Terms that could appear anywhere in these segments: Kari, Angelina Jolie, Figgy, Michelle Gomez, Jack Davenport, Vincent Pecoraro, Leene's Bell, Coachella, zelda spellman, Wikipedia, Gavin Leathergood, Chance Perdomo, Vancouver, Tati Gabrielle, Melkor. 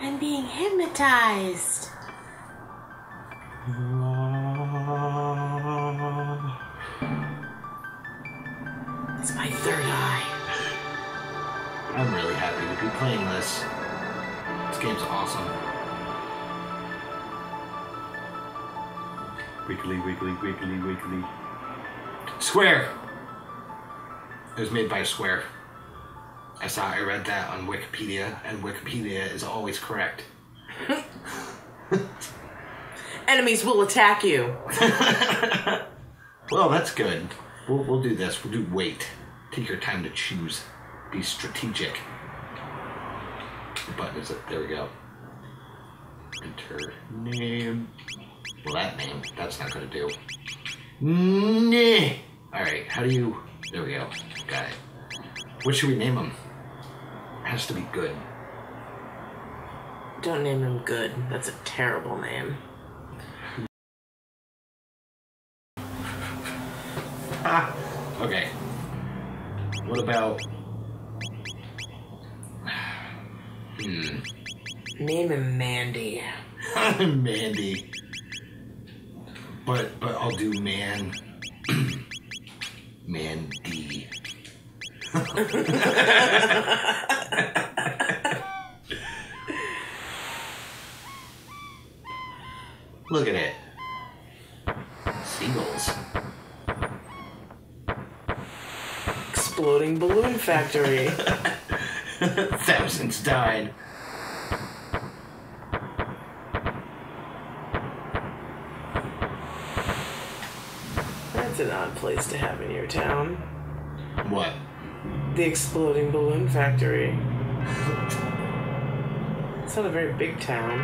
I'm being hypnotized. It's my third eye. I'm really happy to be playing this. This game's awesome. Wiggly, wiggly, wiggly, wiggly. Square! It was made by Square. I read that on Wikipedia, and Wikipedia is always correct. Enemies will attack you. Well, that's good. We'll do this. We'll do wait. Take your time to choose. Be strategic. What button is it? There we go. Enter name. Well, that name. That's not going to do. Nah. Alright, how do you... There we go. Got it. What should we name him? It has to be good. Don't name him good. That's a terrible name. Okay. What about... Name him Mandy. Mandy. But I'll do man. Mandy. Look at it. Seagulls. Exploding balloon factory. Thousands died. That's an odd place to have in your town. What? The exploding balloon factory. It's not a very big town.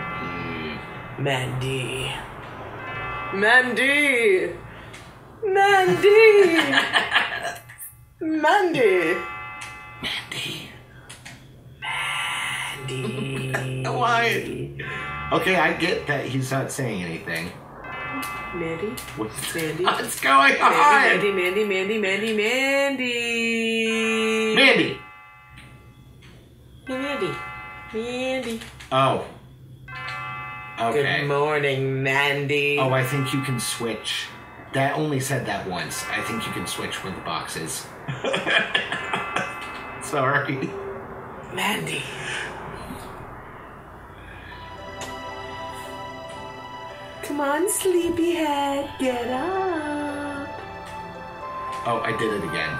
Mandy. Mandy! Mandy! Mandy! Mandy. Mandy. Why? Okay, I get that he's not saying anything. Mandy? Mandy? What's going on? Mandy, Mandy, Mandy, Mandy, Mandy! Mandy! Mandy. Mandy. Oh. Okay. Good morning, Mandy. Oh, I think you can switch. That only said that once. I think you can switch where the box is. Sorry. Mandy. Come on, sleepyhead, get up. Oh, I did it again.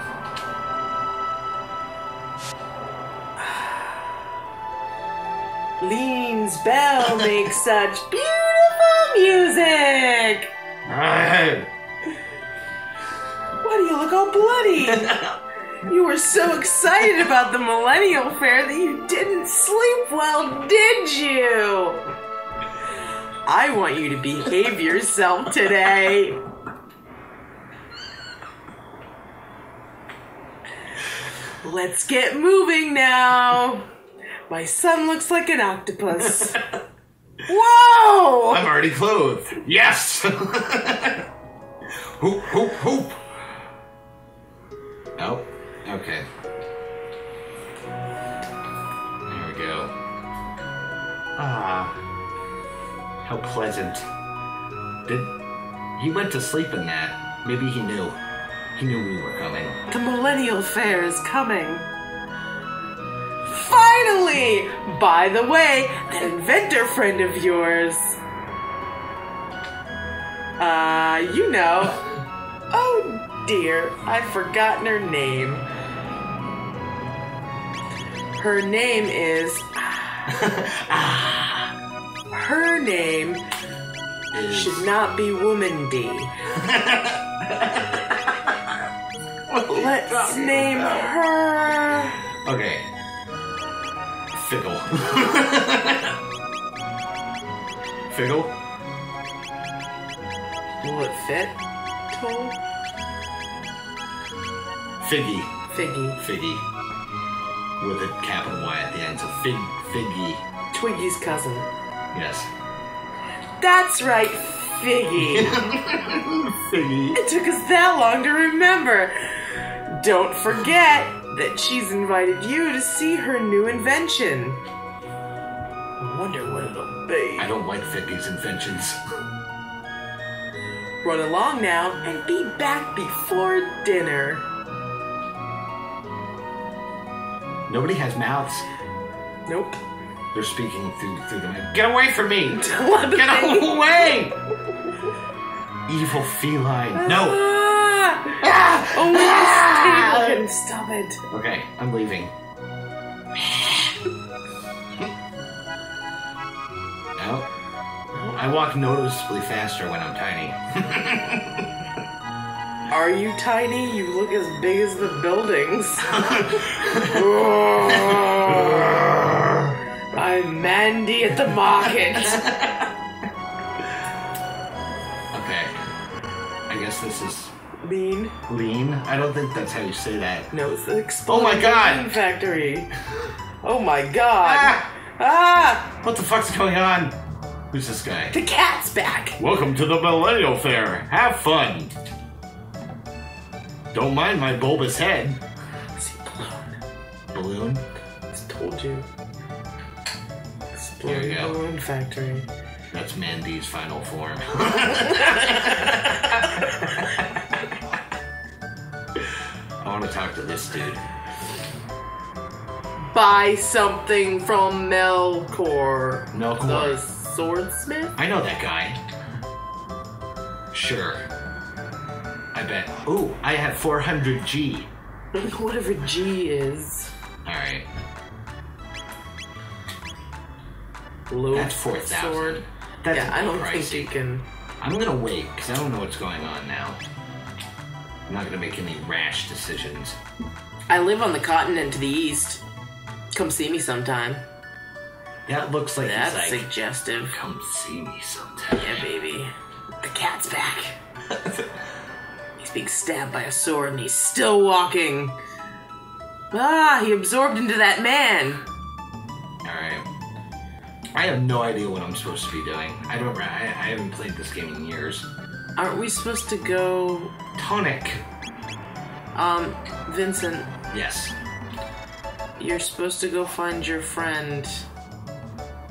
Leene's Bell makes such beautiful music. Why do you look all bloody? You were so excited about the millennial fair that you didn't sleep well, did you? I want you to behave yourself today. Let's get moving now. My son looks like an octopus. Whoa! I'm already clothed. Yes! Hoop, hoop, hoop. Oh, okay. There we go. Ah. How pleasant. He went to sleep in that. Maybe he knew. He knew we were coming. The millennial fair is coming. Finally! By the way, that inventor friend of yours. You know. Oh dear, I've forgotten her name. Her name is... Her name should not be Woman D. Let's name her... Okay. Fiddle. Fiddle? Will it fit? Toll? Figgy. Figgy. Figgy. With a capital Y at the end, so Figgy. Twiggy's cousin. Yes. That's right, Figgy. Figgy. It took us that long to remember. Don't forget that she's invited you to see her new invention. Wonder what it'll be. I don't like Vicky's inventions. Run along now and be back before dinner. Nobody has mouths. Nope. They're speaking through the mic. Get away from me! Get away! Evil feline. No! Only this table can stop it. Okay, I'm leaving. No. I walk noticeably faster when I'm tiny. Are you tiny? You look as big as the buildings. I'm Mandy at the market. Okay. I guess this is... Lean. Lean? I don't think that's how you say that. No, it's the exploding lean factory. Oh my god. What the fuck's going on? Who's this guy? The cat's back. Welcome to the Millennial Fair. Have fun. Don't mind my bulbous head. Is he balloon? Balloon? I told you. There we go. Balloon factory. That's Mandy's final form. I want to talk to this dude. Buy something from Melkor. Melkor. The swordsmith? I know that guy. Sure. I bet. Ooh, I have 400G. Whatever G is. Alright. That's 4,000. Sword. That's yeah, I don't think you can... I'm gonna wait, because I don't know what's going on now. I'm not gonna make any rash decisions. I live on the continent to the east. Come see me sometime. That looks like that's like, suggestive. Come see me sometime. Yeah, baby. The cat's back. He's being stabbed by a sword and he's still walking. Ah, he absorbed into that man. Alright. I have no idea what I'm supposed to be doing. I haven't played this game in years. Aren't we supposed to go... Tonic. Vincent. Yes. You're supposed to go find your friend...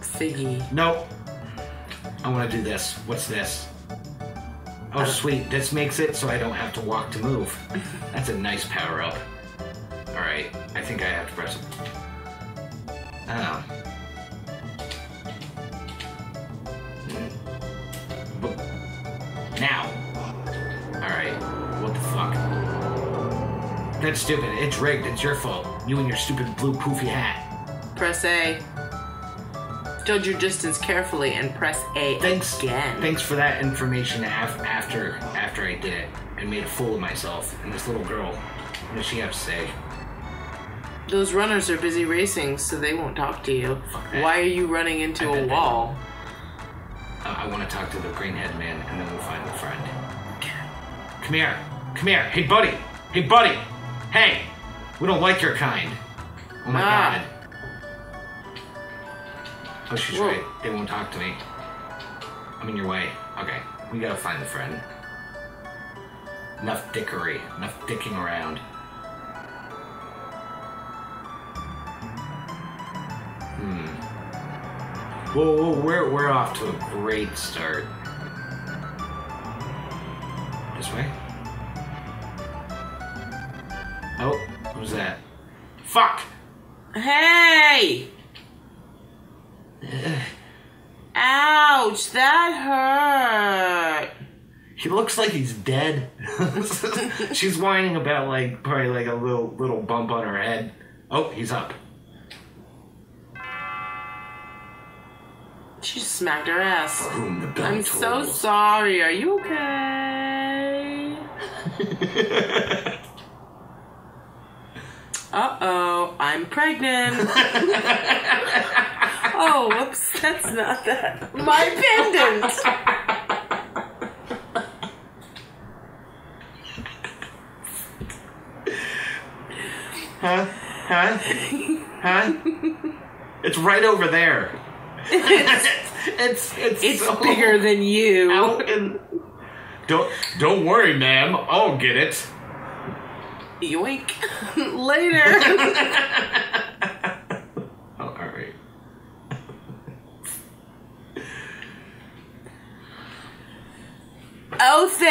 Figgy. Nope. I want to do this. What's this? Oh, sweet. This makes it so I don't have to walk to move. That's a nice power-up. Alright. I think I have to press... I don't know. Now. Alright. What the fuck? That's stupid. It's rigged. It's your fault. You and your stupid blue poofy hat. Press A. Judge your distance carefully and press A again. Thanks for that information after I did it and made a fool of myself and this little girl. What does she have to say? Those runners are busy racing, so they won't talk to you. Why are you running into a wall? I want to talk to the green-head man, and then we'll find the friend. Come here. Come here. Hey, buddy. Hey, buddy. Hey. We don't like your kind. Oh, my God. Oh, she's right. They won't talk to me. I'm in your way. Okay. We gotta find the friend. Enough dickery. Enough dicking around. Whoa, we're off to a great start. This way? Oh, what was that? Fuck! Hey! Ouch, that hurt! He looks like he's dead. She's whining about like probably like a little bump on her head. Oh, he's up. She smacked her ass. I'm so sorry. Are you okay? Uh-oh. I'm pregnant. Oh, whoops. That's not that. My pendant. Huh? Huh? Huh? It's right over there. It's so bigger than you. Don't worry, ma'am. I'll get it. Yoink. Later. Oh, all right.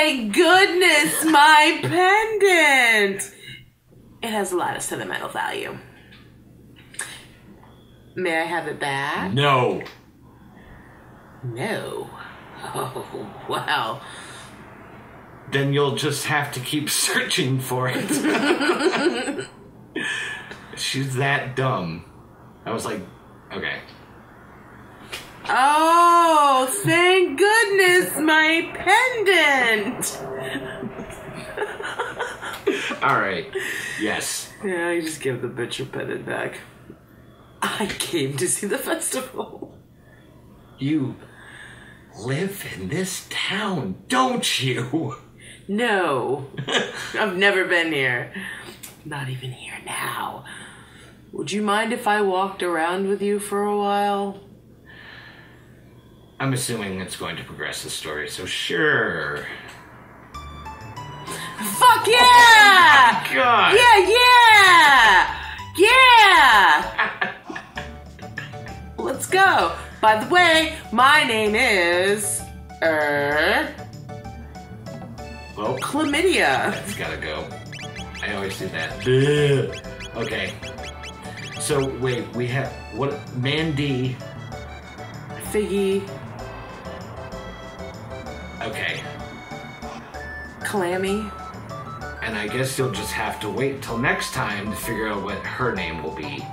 thank goodness, my pendant. It has a lot of sentimental value. May I have it back? No. No. Oh, wow. Then you'll just have to keep searching for it. She's that dumb. I was like, okay. Oh, thank goodness, my pendant. All right. Yes. Yeah, I just give the bitch your pendant back. I came to see the festival. You live in this town, don't you? No. I've never been here. Not even here now. Would you mind if I walked around with you for a while? I'm assuming it's going to progress the story, so sure. Fuck yeah! Oh my God! Yeah, yeah! Yeah! Let's go. By the way, my name is... well, chlamydia. That's gotta go. I always do that. Okay. So, wait, we have... what? Mandy. Figgy. Okay. Clammy. And I guess you'll just have to wait till next time to figure out what her name will be.